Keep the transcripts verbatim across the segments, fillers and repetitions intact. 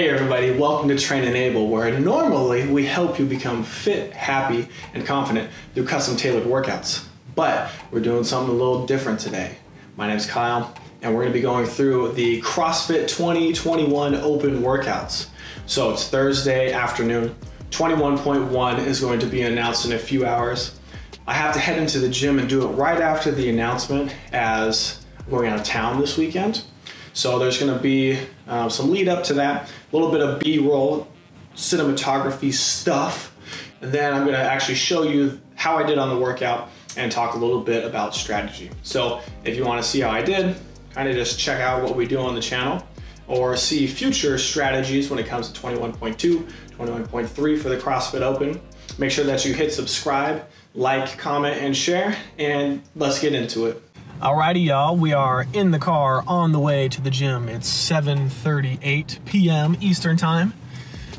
Hey everybody, welcome to Train And Able, where normally we help you become fit, happy, and confident through custom tailored workouts. But we're doing something a little different today. My name's Kyle, and we're gonna be going through the CrossFit twenty twenty-one Open workouts. So it's Thursday afternoon. twenty-one point one is going to be announced in a few hours. I have to head into the gym and do it right after the announcement as I'm going out of town this weekend. So there's gonna be uh, some lead up to that, a little bit of B-roll, cinematography stuff, and then I'm gonna actually show you how I did on the workout and talk a little bit about strategy. So if you wanna see how I did, kinda just check out what we do on the channel or see future strategies when it comes to twenty-one point two, twenty-one point three for the CrossFit Open. Make sure that you hit subscribe, like, comment, and share, and let's get into it. Alrighty y'all, we are in the car on the way to the gym. It's seven thirty-eight p m Eastern time.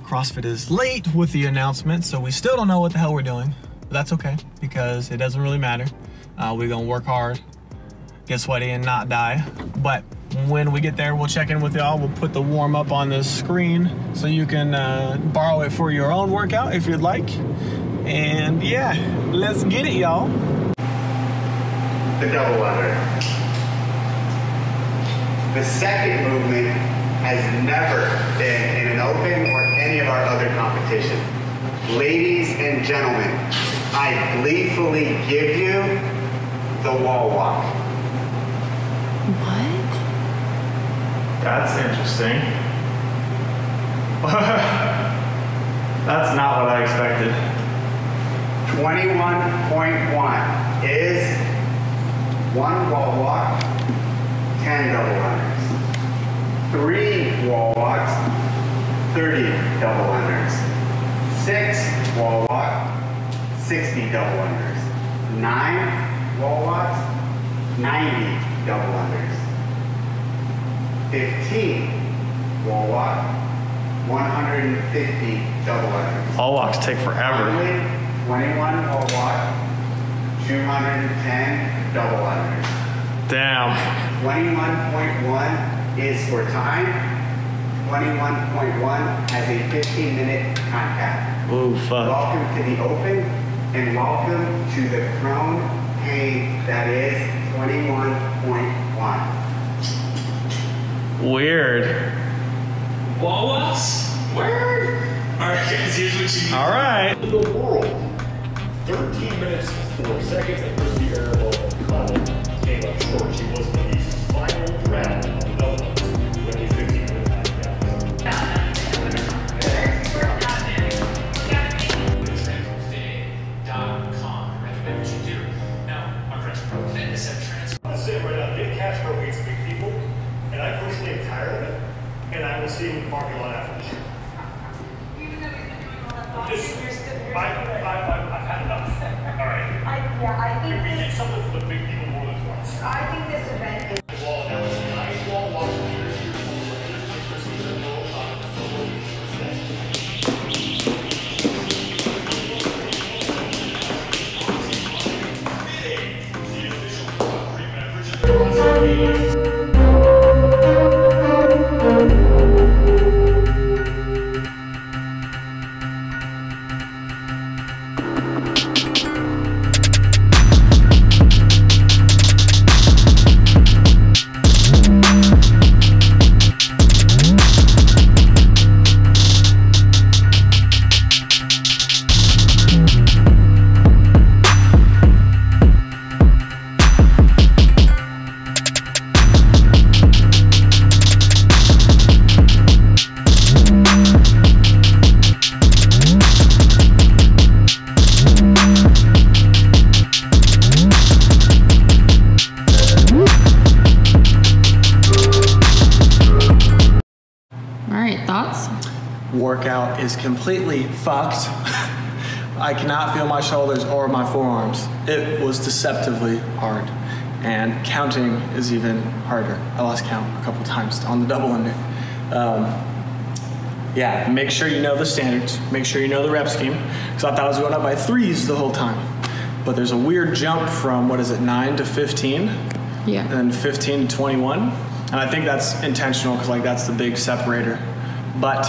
CrossFit is late with the announcement, so we still don't know what the hell we're doing. But that's okay, because it doesn't really matter. Uh, we're gonna work hard, get sweaty, and not die. But when we get there, we'll check in with y'all. We'll put the warm up on the screen so you can uh, borrow it for your own workout if you'd like. And yeah, let's get it y'all. The double under. The second movement has never been in an open or any of our other competition. Ladies and gentlemen, I gleefully give you the wall walk. What? That's interesting. That's not what I expected. twenty-one point one is one wall walk, ten double unders. Three wall walks, thirty double unders. Six wall walk, sixty double unders. Nine wall walks, ninety double unders. fifteen wall walk, one hundred fifty double unders. All walks take forever. twenty-one wall walk, two hundred ten double unders. Damn. twenty-one point one is for time. twenty-one point one has a fifteen minute time cap. Ooh, fuck. Welcome to the open and welcome to the throne pain that is twenty-one point one. Weird. Wall walks? Weird. Alright, guys, here's what you do. Alright. In the world, thirteen minutes, four seconds, and fifty air. Came up short. She was in the final round of the double unders when he fifteen minute time. Recommend what you do. Now, our friends from Fitness have transferred. I'll say right now, Big Cash weights big people, and I personally am tired of it, and I will see you in the parking lot after the show. Even though you've been doing all that boxing, just, you're still here. I, I, I, I've had enough. All right. I, yeah, I think we did something for the big people. I think this event is workout is completely fucked. I cannot feel my shoulders or my forearms. It was deceptively hard. And counting is even harder. I lost count a couple times on the double under. Um, yeah, make sure you know the standards. Make sure you know the rep scheme. Because I thought I was going up by threes the whole time. But there's a weird jump from, what is it, nine to fifteen? Yeah. And then fifteen to twenty-one. And I think that's intentional because like that's the big separator. but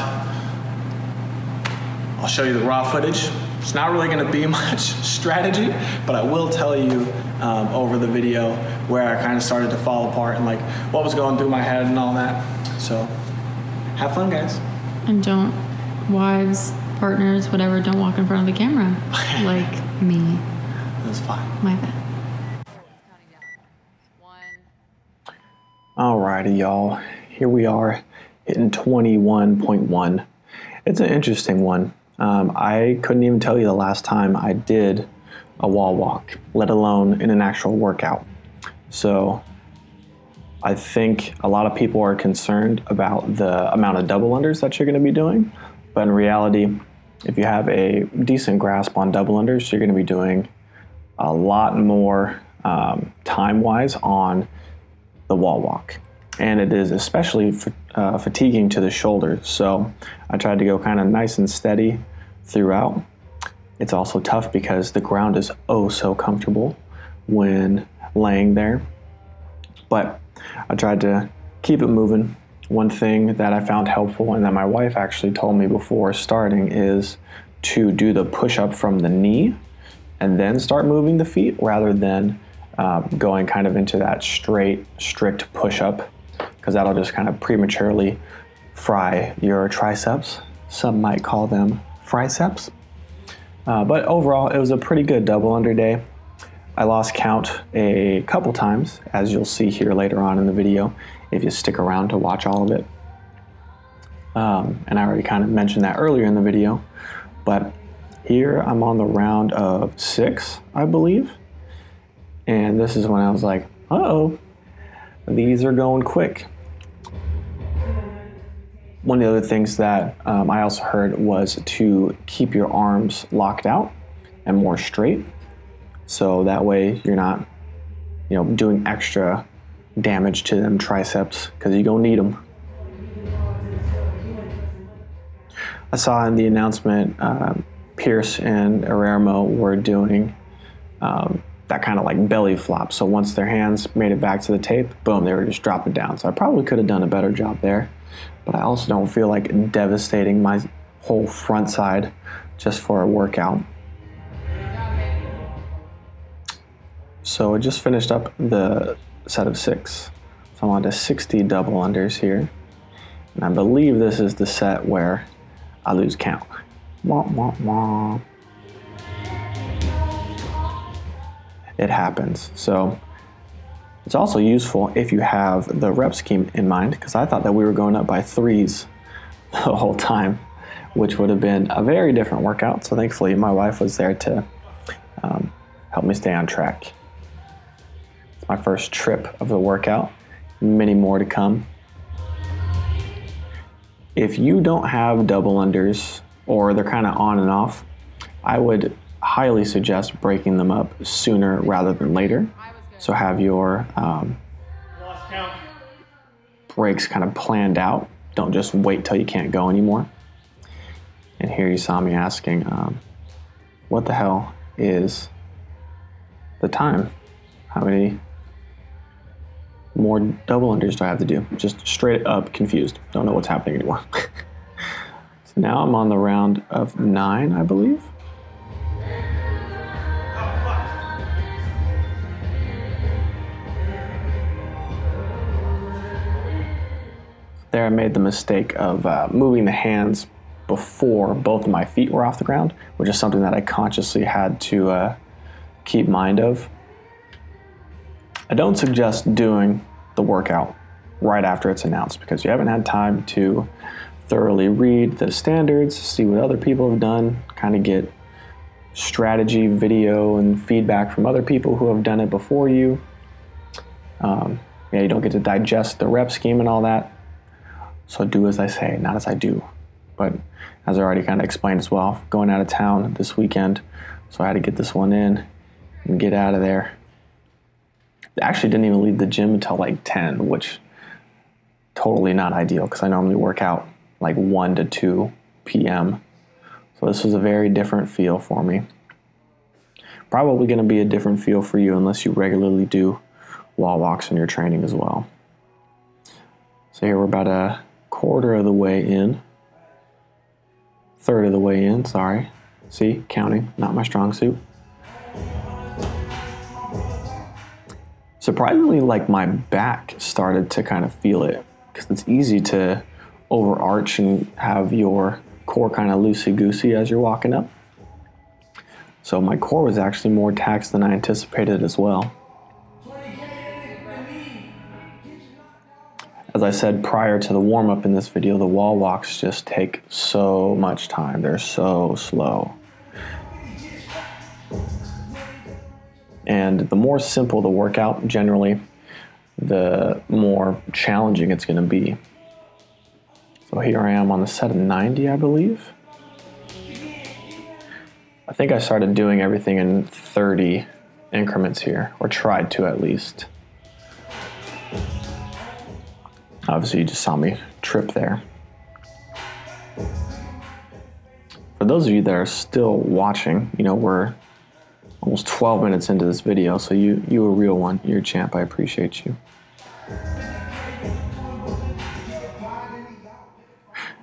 I'll show you the raw footage. It's not really gonna be much strategy, but I will tell you um, over the video where I kind of started to fall apart and like what was going through my head and all that. So have fun, guys. And don't, wives, partners, whatever, don't walk in front of the camera like me. That's fine. My bad. Alrighty, y'all. Here we are hitting twenty-one point one. It's an interesting one. Um, I couldn't even tell you the last time I did a wall walk, let alone in an actual workout. So I think a lot of people are concerned about the amount of double unders that you're going to be doing. But in reality, if you have a decent grasp on double unders, you're going to be doing a lot more um, time-wise on the wall walk. And it is especially uh, fatiguing to the shoulders. So I tried to go kind of nice and steady throughout. It's also tough because the ground is oh so comfortable when laying there. But I tried to keep it moving. One thing that I found helpful and that my wife actually told me before starting is to do the push-up from the knee and then start moving the feet rather than uh, going kind of into that straight, strict push-up, because that'll just kind of prematurely fry your triceps. Some might call them friceps. Uh, but overall, it was a pretty good double under day. I lost count a couple times, as you'll see here later on in the video, if you stick around to watch all of it. Um, and I already kind of mentioned that earlier in the video, but here I'm on the round of six, I believe. And this is when I was like, uh-oh, these are going quick. One of the other things that um, I also heard was to keep your arms locked out and more straight. So that way you're not, you know, doing extra damage to them triceps, because you're going to need them. I saw in the announcement uh, Pierce and Arimo were doing um, that kind of like belly flop. So once their hands made it back to the tape, boom, they were just dropping down. So I probably could have done a better job there. But I also don't feel like devastating my whole front side just for a workout. So I just finished up the set of six. So I'm on to sixty double unders here. And I believe this is the set where I lose count. Wah, wah, wah. It happens. So it's also useful if you have the rep scheme in mind, because I thought that we were going up by threes the whole time, which would have been a very different workout. So thankfully my wife was there to um, help me stay on track. My first trip of the workout, many more to come. If you don't have double unders, or they're kind of on and off, I would highly suggest breaking them up sooner rather than later. So have your um, breaks kind of planned out. Don't just wait till you can't go anymore. And here you saw me asking, um, what the hell is the time? How many more double unders do I have to do? Just straight up confused. Don't know what's happening anymore. So now I'm on the round of nine, I believe. There I made the mistake of uh, moving the hands before both of my feet were off the ground, which is something that I consciously had to uh, keep mind of. I don't suggest doing the workout right after it's announced, because you haven't had time to thoroughly read the standards, see what other people have done, kind of get strategy, video, and feedback from other people who have done it before you. Um, yeah, you don't get to digest the rep scheme and all that. So do as I say, not as I do. But as I already kind of explained as well, going out of town this weekend, so I had to get this one in and get out of there. I actually didn't even leave the gym until like ten, which totally not ideal, because I normally work out like one to two P M So this was a very different feel for me. Probably going to be a different feel for you unless you regularly do wall walks in your training as well. So here we're about a quarter of the way in. third of the way in, sorry. See, counting, not my strong suit. Surprisingly, like my back started to kind of feel it, because it's easy to overarch and have your core kind of loosey-goosey as you're walking up. So my core was actually more taxed than I anticipated as well. As I said prior to the warm-up in this video, the wall walks just take so much time. They're so slow. And the more simple the workout, generally, the more challenging it's going to be. So here I am on the set of ninety, I believe. I think I started doing everything in thirty increments here, or tried to at least. Obviously, you just saw me trip there. For those of you that are still watching, you know, we're almost twelve minutes into this video, so you, you a real one. You're a champ. I appreciate you.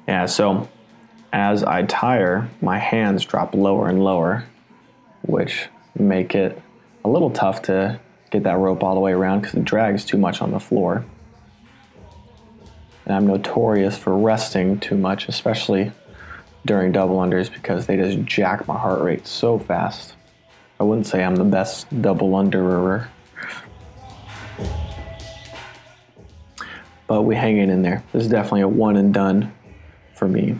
Yeah, so as I tire, my hands drop lower and lower, which make it a little tough to get that rope all the way around because it drags too much on the floor. And I'm notorious for resting too much, especially during double unders, because they just jack my heart rate so fast. I wouldn't say I'm the best double underer, but we hang it in there. This is definitely a one and done for me.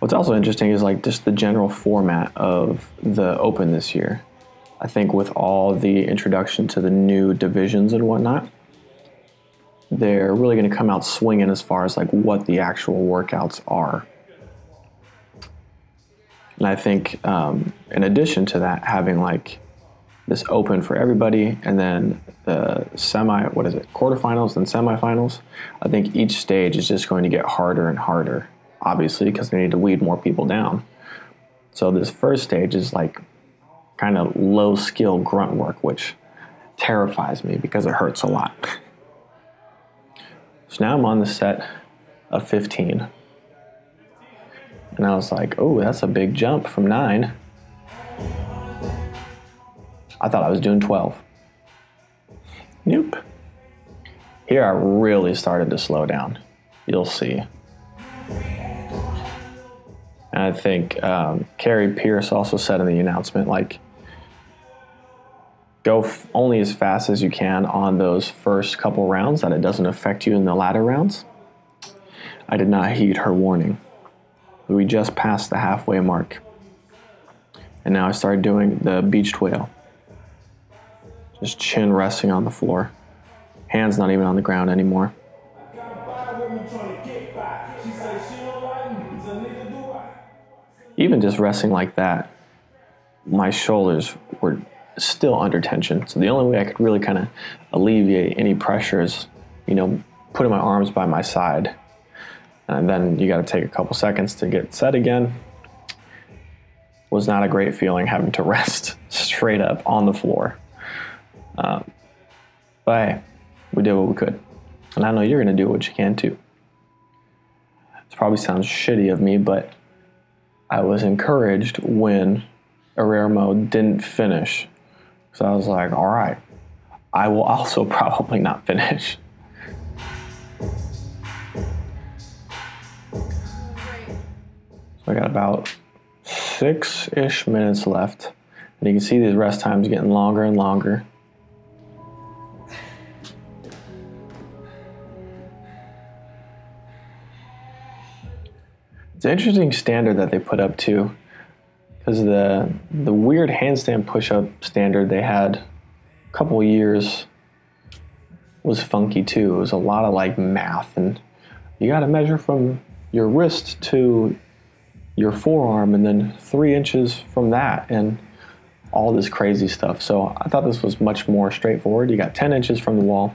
What's also interesting is like just the general format of the Open this year. I think with all the introduction to the new divisions and whatnot, they're really going to come out swinging as far as like what the actual workouts are. And I think um, in addition to that, having like this Open for everybody and then the semi, what is it, quarterfinals and semifinals, I think each stage is just going to get harder and harder, obviously, because they need to weed more people down. So this first stage is like kind of low skill grunt work, which terrifies me because it hurts a lot. So now I'm on the set of fifteen. And I was like, oh, that's a big jump from nine. I thought I was doing twelve. Nope. Here I really started to slow down. You'll see. And I think um, Carrie Pierce also said in the announcement, like, go f only as fast as you can on those first couple rounds, that it doesn't affect you in the latter rounds. I did not heed her warning. We just passed the halfway mark. And now I started doing the beached whale. Just chin resting on the floor. Hands not even on the ground anymore. Even just resting like that, my shoulders were still under tension. So the only way I could really kind of alleviate any pressure is, you know, putting my arms by my side. And then you got to take a couple seconds to get set again. Was not a great feeling having to rest straight up on the floor. Um, but hey, we did what we could. And I know you're going to do what you can too. This probably sounds shitty of me, but I was encouraged when Arimo didn't finish. So I was like, all right, I will also probably not finish. I got about six-ish minutes left. And you can see these rest times getting longer and longer. It's an interesting standard that they put up too, because the, the weird handstand push-up standard they had a couple years was funky too. It was a lot of like math, and you gotta measure from your wrist to your forearm and then three inches from that and all this crazy stuff. So I thought this was much more straightforward. You got ten inches from the wall,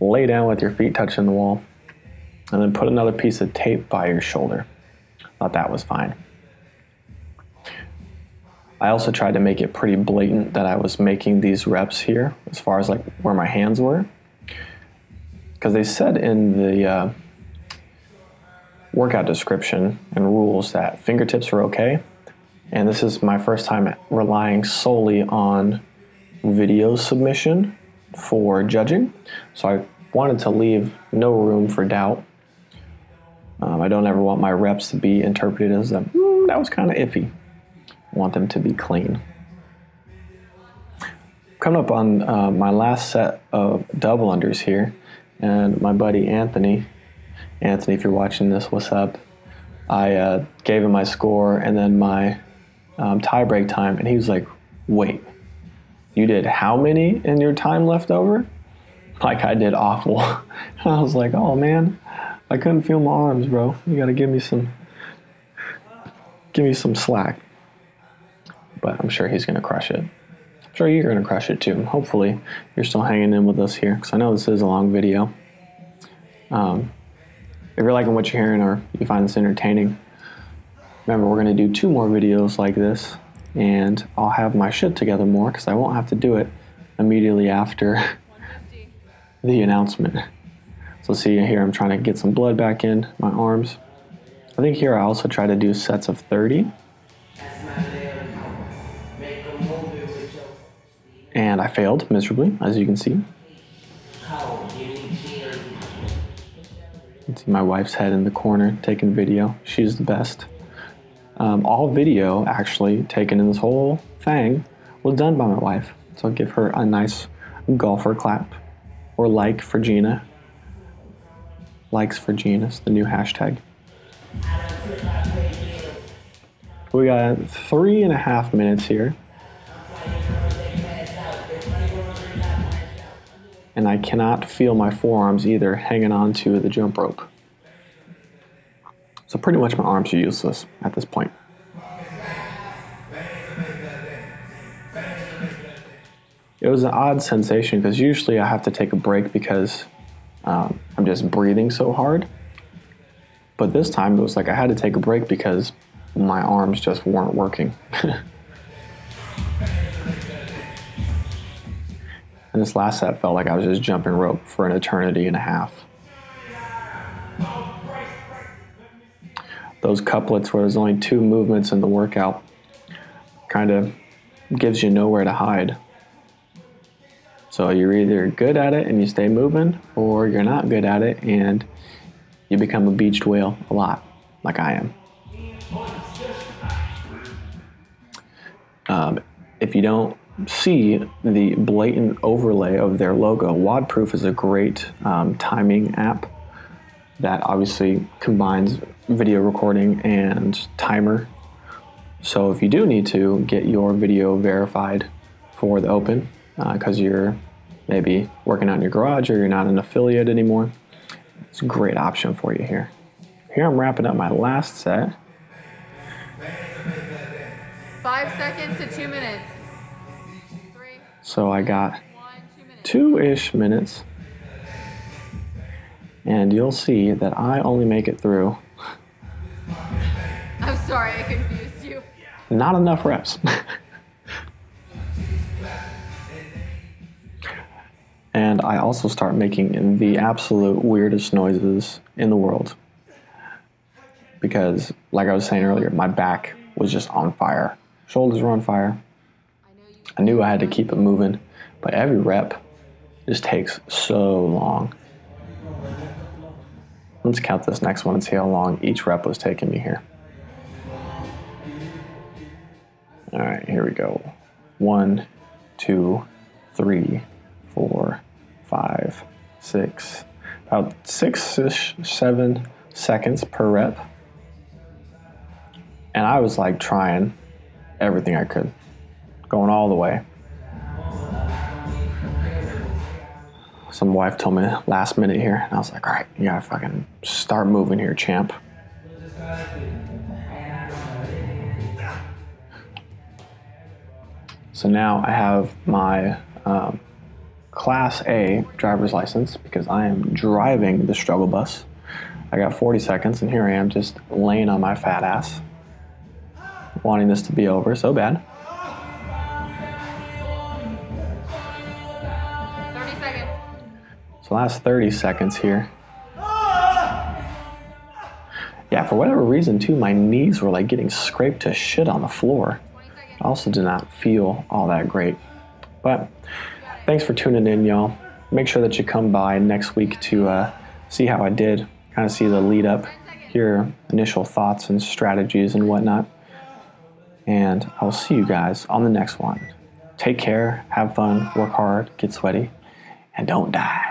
lay down with your feet touching the wall, and then put another piece of tape by your shoulder. Thought that was fine. I also tried to make it pretty blatant that I was making these reps here as far as like where my hands were, because they said in the uh, workout description and rules that fingertips are okay. And this is my first time relying solely on video submission for judging. So I wanted to leave no room for doubt. Um, I don't ever want my reps to be interpreted as a, mm, that was kind of iffy. I want them to be clean. Coming up on uh, my last set of double unders here, and my buddy Anthony, Anthony, if you're watching this, what's up? I uh, gave him my score and then my um, tie break time, and he was like, wait, you did how many in your time left over? Like, I did awful. And I was like, oh man, I couldn't feel my arms, bro. You gotta give me some, give me some slack. But I'm sure he's gonna crush it. I'm sure you're gonna crush it too. Hopefully you're still hanging in with us here, because I know this is a long video. Um, If you're liking what you're hearing or you find this entertaining, remember we're going to do two more videos like this, and I'll have my shit together more because I won't have to do it immediately after the announcement. So see here, I'm trying to get some blood back in my arms. I think here I also try to do sets of thirty. And I failed miserably, as you can see. You can see my wife's head in the corner taking video. She's the best. Um, all video actually taken in this whole thing was done by my wife. So I'll give her a nice golfer clap, or like for Gina. Likes for Gina is the new hashtag. We got three and a half minutes here. And I cannot feel my forearms either hanging on to the jump rope. So pretty much my arms are useless at this point. It was an odd sensation because usually I have to take a break because um, I'm just breathing so hard. But this time it was like I had to take a break because my arms just weren't working. And this last set felt like I was just jumping rope for an eternity and a half. Those couplets where there's only two movements in the workout kind of gives you nowhere to hide. So you're either good at it and you stay moving, or you're not good at it and you become a beached whale a lot, like I am. Um, if you don't see the blatant overlay of their logo, Wadproof is a great um, timing app that obviously combines video recording and timer. So if you do need to get your video verified for the Open, because uh, you're maybe working out in your garage or you're not an affiliate anymore, it's a great option for you here. Here I'm wrapping up my last set. Five seconds to two minutes. So I got two-ish minutes, and you'll see that I only make it through. I'm sorry, I confused you. Not enough reps. And I also start making the absolute weirdest noises in the world because, like I was saying earlier, my back was just on fire. Shoulders were on fire. I knew I had to keep it moving, but every rep just takes so long. Let's count this next one and see how long each rep was taking me here. All right, here we go. One, two, three, four, five, six. About six-ish, seven seconds per rep. And I was like trying everything I could. Going all the way. Some wife told me last minute here, and I was like, all right, you gotta fucking start moving here, champ. So now I have my um, Class A driver's license because I am driving the struggle bus. I got forty seconds, and here I am just laying on my fat ass, wanting this to be over so bad. So last thirty seconds here. Yeah, Yeah, for whatever reason too, my knees were like getting scraped to shit on the floor. I also did not feel all that great. But thanks for tuning in, y'all. Make sure that you come by next week to uh, see how I did, kind of see the lead up, hear initial thoughts and strategies and whatnot. And I'll see you guys on the next one. Take care, have fun, work hard, get sweaty, and don't die.